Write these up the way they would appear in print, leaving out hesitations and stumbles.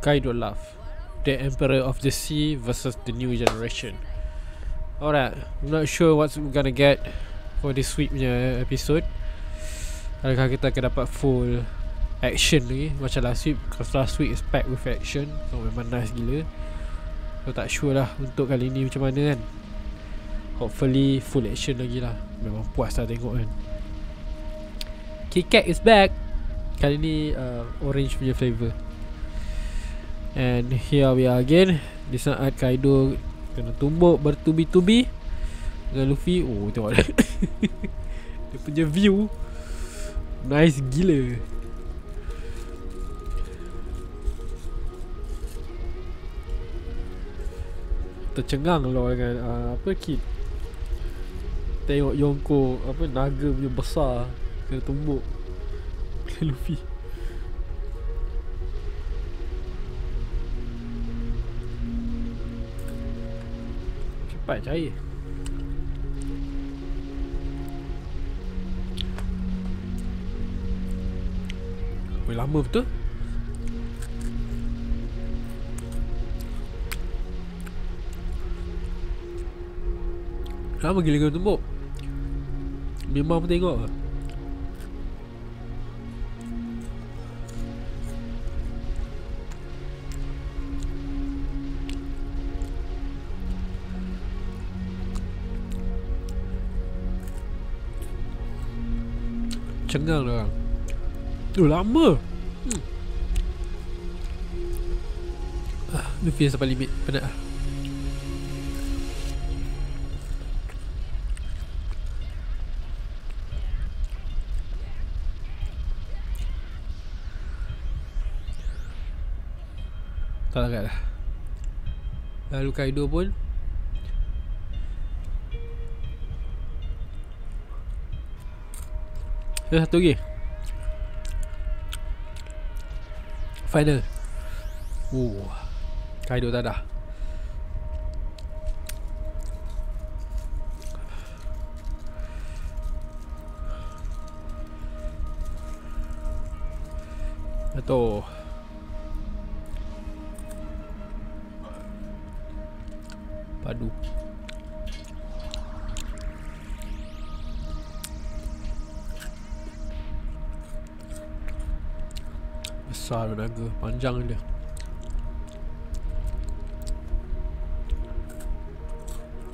Kaido Love, the Emperor of the Sea versus the new generation. Alright, I'm not sure what's we're gonna get for this week punya episode. Adakah kita akan dapat full action lagi macam last week? Because last week is packed with action, so memang nice gila. So tak sure lah untuk kali ni macam mana kan. Hopefully full action lagi lah. Memang puas lah tengok kan. Kit Kat is back. Kali ni orange punya flavour. And here we are again. Di saat Kaido kena tumbuk bertubi-tubi dengan Luffy. Oh tengok dah. Dia punya view nice gila. Tercengang lah dengan apa Kid. Tengok Yonko apa naga punya besar kena tumbuk dengan Luffy. Cepat cair. Weh, lama betul. Lama gila kena tumbuk. Memang pun tengok lah. Cengang dah orang. Tu lama. Luffy sampai limit. Penat lah. Tak agak lah. Lalu Kaido pun ada satu lagi final. Oh, Kaido tak ada. Atau padu. Besar naga, panjang dia.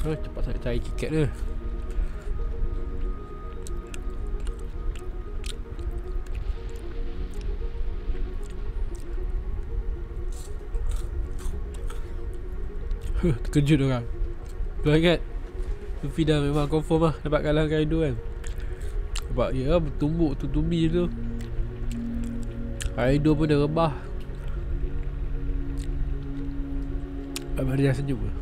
Cepat sangat cari tiket dia. Terkejut orang. Betul kan? Luffy dah memang confirm lah dapat kalah Kaido kan. Sebab ya bertumbuk tubi tu. Kaido pun dah rebah. Abang dia senyum pun.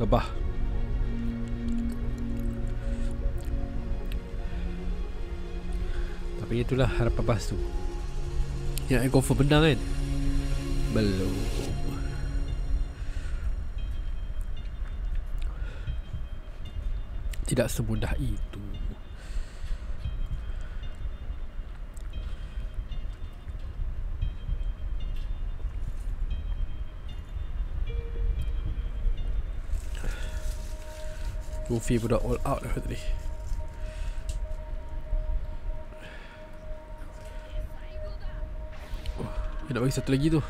Rebah. Tapi itulah harapan palsu. Yang aku confirm menang kan? Belum. Tidak semudah itu. Luffy pun dah all out dah tadi. Oh, dia nak bagi satu lagi tu.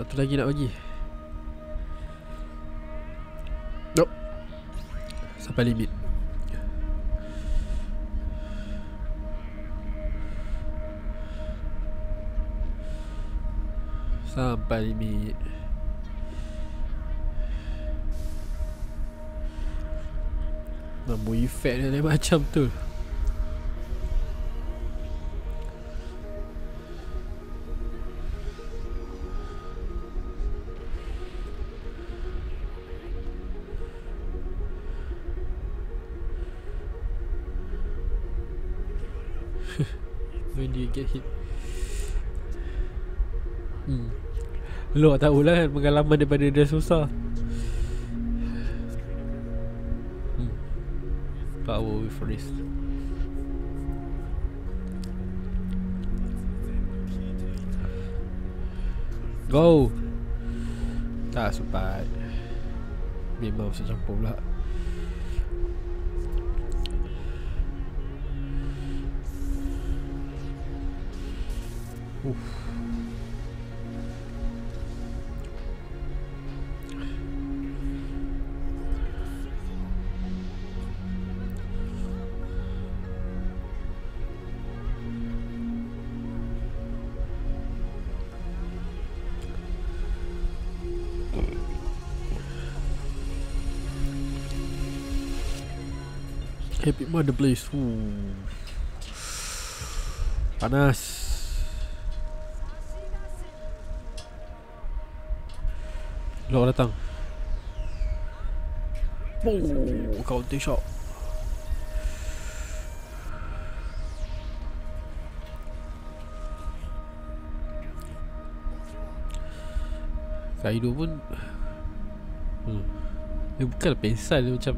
Satu lagi nak bagi. Nope. Sampai limit. Sampai limit. Nambu effect dia macam tu. when you get hit. Lok tahulah pengalaman daripada dia susah. Power with wrist. Go. Tak sempat. Memang susah campur pula. Happy mother place. Panas. Lok datang. Oh, counter shot. Kaido pun dia bukan pensan, dia macam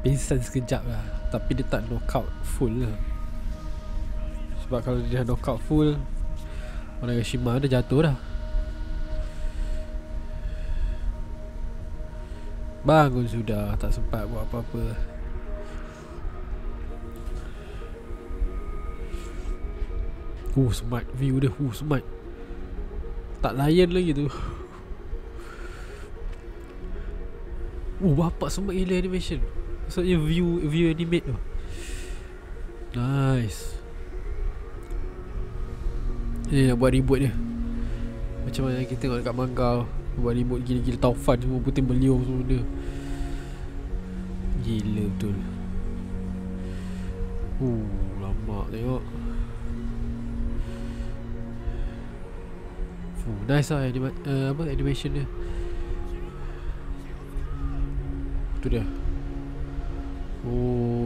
pensan sekejap lah, tapi dia tak knockout full lah. Sebab kalau dia knockout full, Onagashima dia jatuh dah. Bangun sudah, tak sempat buat apa-apa. Smart view dia, smart. Tak layan lagi tu. Bapak smart gila animation. Maksudnya view animate tu. Nice. Ini nak buat reboot dia. Macam mana kita tengok dekat manga, buat ribut gila-gila, taufan semua putih beliau semua benda. Gila betul. Lama tengok. Nice lah animation dia. Tu dia.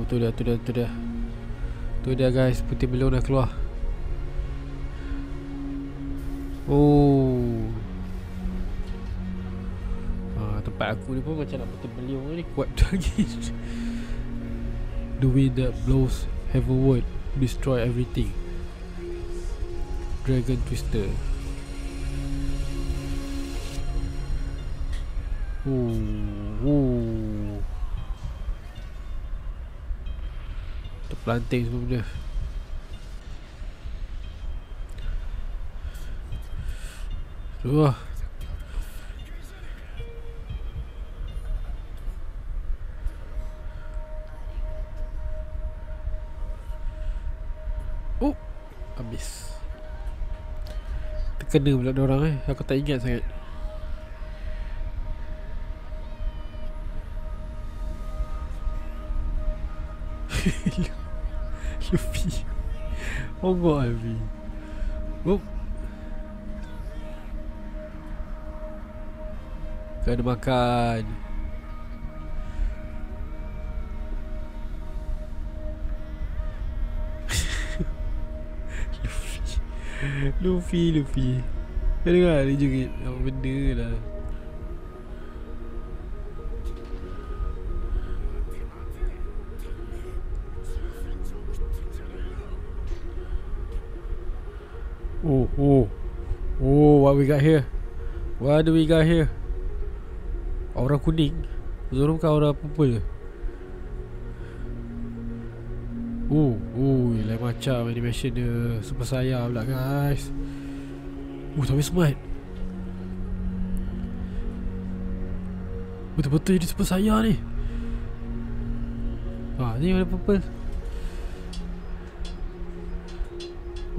Tu dia. Tu dia guys, putih beliau dah keluar. Tempat aku ni pun macam nak putus beliung ni kuat lagi. The wind that blows heavenward destroy everything. Dragon Twister. Terpelanting semua benda. Habis. Terkena pula diorang aku tak ingat sangat. Luffy. Luffy. Kena makan. Luffy. Kau dengar dia jerit apa benda lah. What we got here? What do we got here? Aura kuning. Zoro bukan aura purple. Lain macam animation dia. Super sayang pula guys. Tapi smart. Betul-betul jadi super sayang ni. Ni warna purple.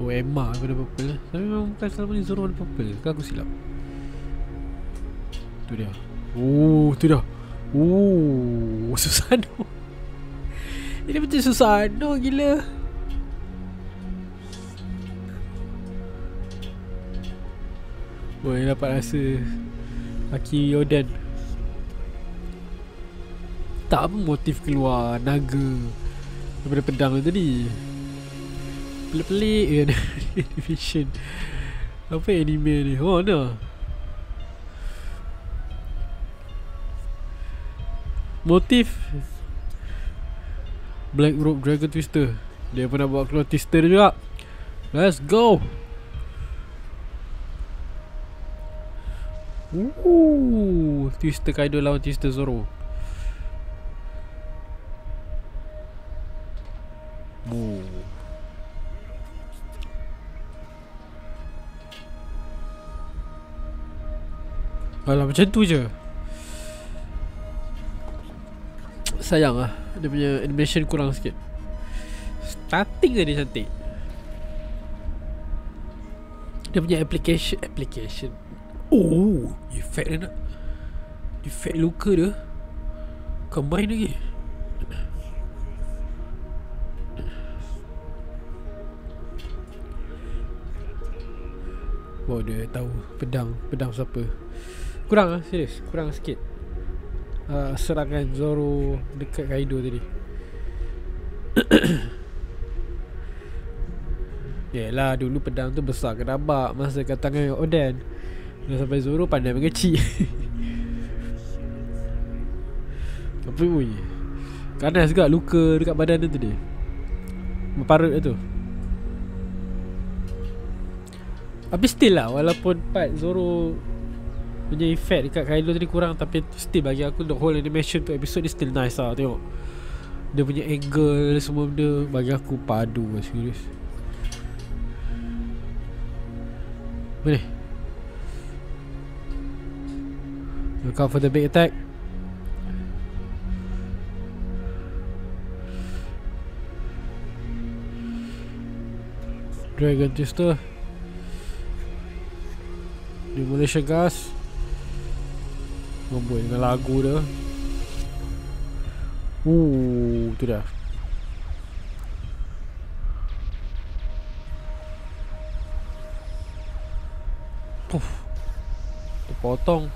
Emma warna purple. Tapi memang bukan selama ni Zoro warna purple ke aku silap? Tu dia. Tu dia. Susano. Ini macam Susano gila. Boleh dapat rasa Kozuki Oden. Tak apa motif keluar naga daripada pedang tu tadi. pelik-pelik kan animation. Apa anime ni? Oh no, motif Black Rope Dragon Twister. Dia pernah buat keluar twister juga. Let's go. Ooh, twister Kaido lawan twister Zoro. Ooh. Alah, macam tu je. Sayang lah, dia punya animation kurang sikit. Starting je dia cantik. Dia punya application. Oh, efek dia nak, efek luka dia combine lagi. Wow, dia tahu pedang siapa. Kurang lah, serius, kurang sikit serangan Zoro dekat Kaido tadi. Yelah, dulu pedang tu besar ke nabak masa kat tangan Oden. Dah sampai Zoro pandai mengecil. Apa bunyi? Kanas juga luka dekat badan dia tu dia. Memparut dia tu. Habis still lah, walaupun part Zoro punya effect dekat Kaido tadi kurang, tapi still bagi aku the whole animation tu episode ni still nice lah. Tengok dia punya angle semua benda bagi aku padu lah, serius. Boleh. Look out for the big attack. Dragon Twister. Demolition Gas. Nombor dengan lagu dia. Tu dah. Potong.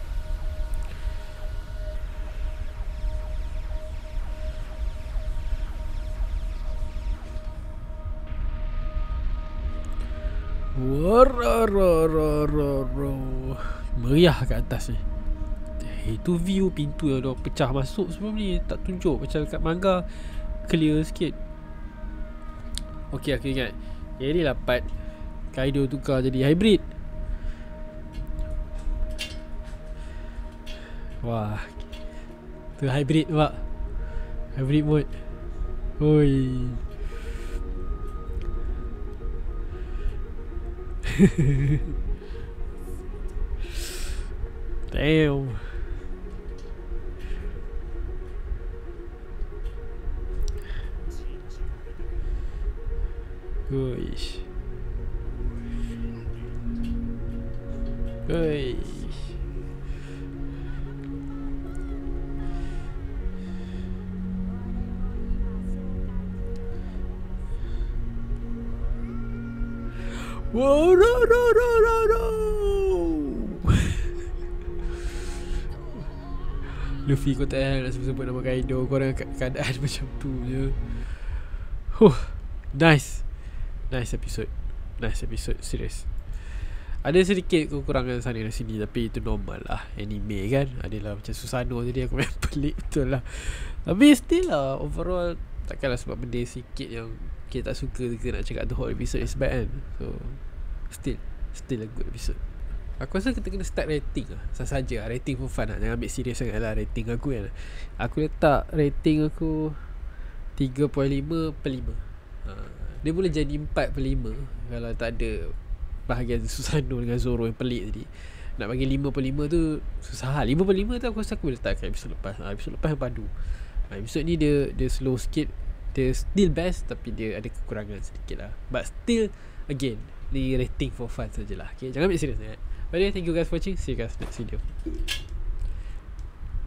Meriah kat atas ni. Itu view pintu yang dah pecah masuk sebelum ni. Tak tunjuk macam kat manga. Clear sikit. Okey, aku ingat. Ini lah part Kaido tukar jadi hybrid. Wah, tu hybrid pak. Hybrid mode. Oi. Damn. Goish. Goish. Whoa, no. Luffy, kau tak payah nak sebut nama Kaido. Korang keadaan macam tu je. Huh, Nice episode, serius. Ada sedikit kekurangan sana dan sini, tapi itu normal lah, anime kan. Adalah macam Susano tadi, aku memang pelik betul lah. Tapi still lah, overall takkanlah sebab benda sikit yang kita tak suka ke nak cakap the whole episode is bad kan. So Still a good episode. Aku rasa kita kena start rating lah. Saja rating pun fun lah. Jangan ambil serius sangat lah rating aku kan. Aku letak rating aku 3.5/5. Dia boleh jadi 4/5 kalau tak ada bahagian Susano dengan Zoro yang pelik tadi. Nak bagi 5/5 tu susah. 5/5 tu aku rasa aku boleh letak kat episode lepas. Episode lepas yang padu. Episode ni dia slow sikit. Dia still best, tapi dia ada kekurangan sedikit lah. But still, again, ni rating for fun sajalah. Okay, jangan ambil serius sangat. By the way, thank you guys for watching. See you guys next video.